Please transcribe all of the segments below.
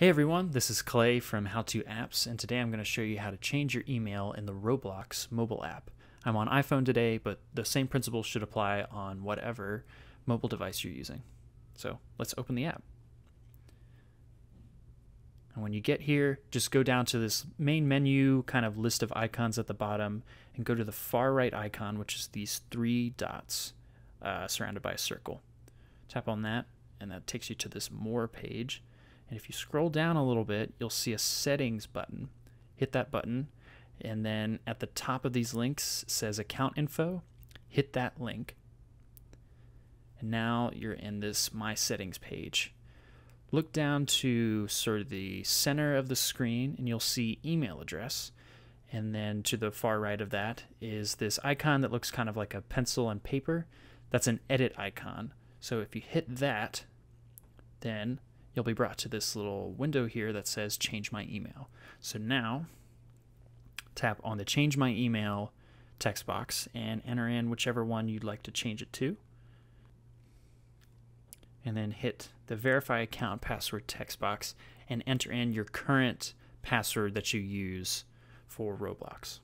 Hey everyone, this is Clay from How To Apps, and today I'm going to show you how to change your email in the Roblox mobile app. I'm on iPhone today, but the same principles should apply on whatever mobile device you're using. So let's open the app. And when you get here, just go down to this main menu kind of list of icons at the bottom and go to the far right icon, which is these three dots surrounded by a circle. Tap on that, and that takes you to this More page. And if you scroll down a little bit, you'll see a settings button. Hit that button, and then at the top of these links says account info. Hit that link. And now you're in this My Settings page. Look down to sort of the center of the screen, and you'll see email address. And then to the far right of that is this icon that looks kind of like a pencil and paper. That's an edit icon. So if you hit that, then you'll be brought to this little window here that says change my email. So now tap on the change my email text box and enter in whichever one you'd like to change it to. And then hit the verify account password text box and enter in your current password that you use for Roblox.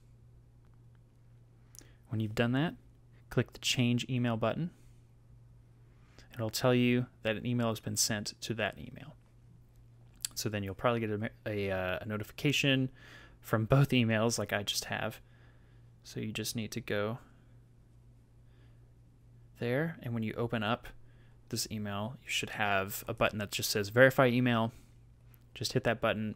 When you've done that, click the change email button. It'll tell you that an email has been sent to that email. So then you'll probably get a notification from both emails like I just have. So you just need to go there, and when you open up this email, you should have a button that just says verify email. Just hit that button,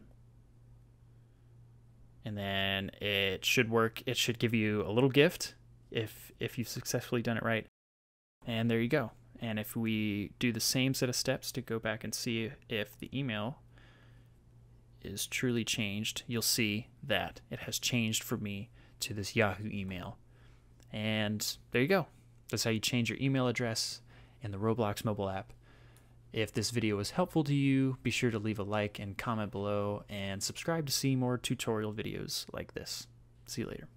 and then it should work. It should give you a little gift if you've successfully done it right. And there you go. And if we do the same set of steps to go back and see if the email is truly changed, you'll see that it has changed from me to this Yahoo email. And there you go. That's how you change your email address in the Roblox mobile app. If this video was helpful to you, be sure to leave a like and comment below, and subscribe to see more tutorial videos like this. See you later.